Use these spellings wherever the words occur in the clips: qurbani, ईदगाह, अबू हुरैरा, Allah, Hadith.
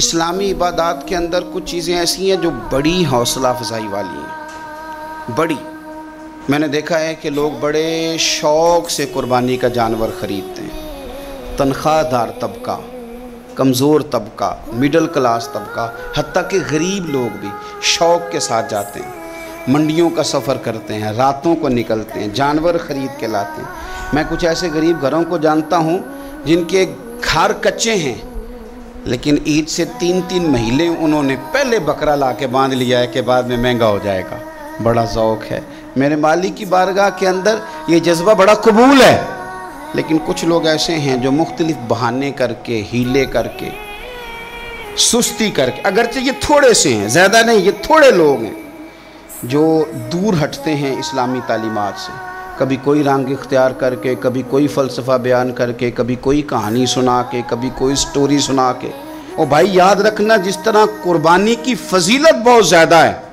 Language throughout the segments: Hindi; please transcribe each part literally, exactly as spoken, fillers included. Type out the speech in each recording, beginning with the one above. इस्लामी इबादत के अंदर कुछ चीज़ें ऐसी हैं जो बड़ी हौसला अफजाई वाली हैं। बड़ी मैंने देखा है कि लोग बड़े शौक़ से कुर्बानी का जानवर ख़रीदते हैं। तनख्वाहदार तबका, कमज़ोर तबका, मिडल क्लास तबका, हत्ता कि गरीब लोग भी शौक़ के साथ जाते हैं, मंडियों का सफ़र करते हैं, रातों को निकलते हैं, जानवर ख़रीद के लाते हैं। मैं कुछ ऐसे गरीब घरों को जानता हूँ जिनके घर कच्चे हैं, लेकिन ईद से तीन तीन महीने उन्होंने पहले बकरा ला के बांध लिया है कि बाद में महंगा हो जाएगा। बड़ा शौक़ है। मेरे मालिक की बारगाह के अंदर ये जज्बा बड़ा कबूल है, लेकिन कुछ लोग ऐसे हैं जो मुख्तलिफ बहाने करके, हीले करके, सुस्ती करके, अगरचे ये थोड़े से हैं, ज़्यादा नहीं, ये थोड़े लोग हैं जो दूर हटते हैं इस्लामी तालीमात से। कभी कोई रंग इख्तियार करके, कभी कोई फ़लसफ़ा बयान करके, कभी कोई कहानी सुना के, कभी कोई स्टोरी सुना के। और भाई याद रखना, जिस तरह कुर्बानी की फजीलत बहुत ज़्यादा है,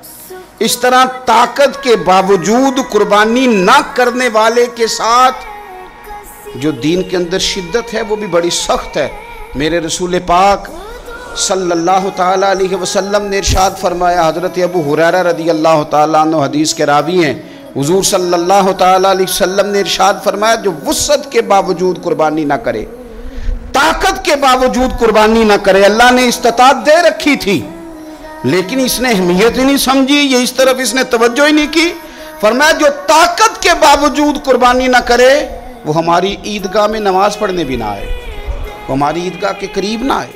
इस तरह ताकत के बावजूद कुर्बानी ना करने वाले के साथ जो दीन के अंदर शिद्दत है वो भी बड़ी सख्त है। मेरे रसूल पाक सल्लल्लाहु ताला अलैहि वसल्लम ने इरशाद फरमाया, हज़रत अबू हुरैरा रदी अल्लाह ताला अन्हु हदीस के रावी हैं, हुजूर सल्लल्लाहु तआला अलैहि वसल्लम ने इरशाद फरमाया, जो वुसअत के बावजूद कुर्बानी ना करे, ताकत के बावजूद कुर्बानी ना करे। अल्लाह ने इस्तिताअत दे रखी थी, लेकिन इसने अहमियत ही नहीं समझी, ये इस तरफ इसने तवज्जो ही नहीं की। फरमाया जो ताकत के बावजूद कुर्बानी ना करे वो हमारी ईदगाह में नमाज पढ़ने भी ना आए, वो हमारी ईदगाह के करीब ना आए।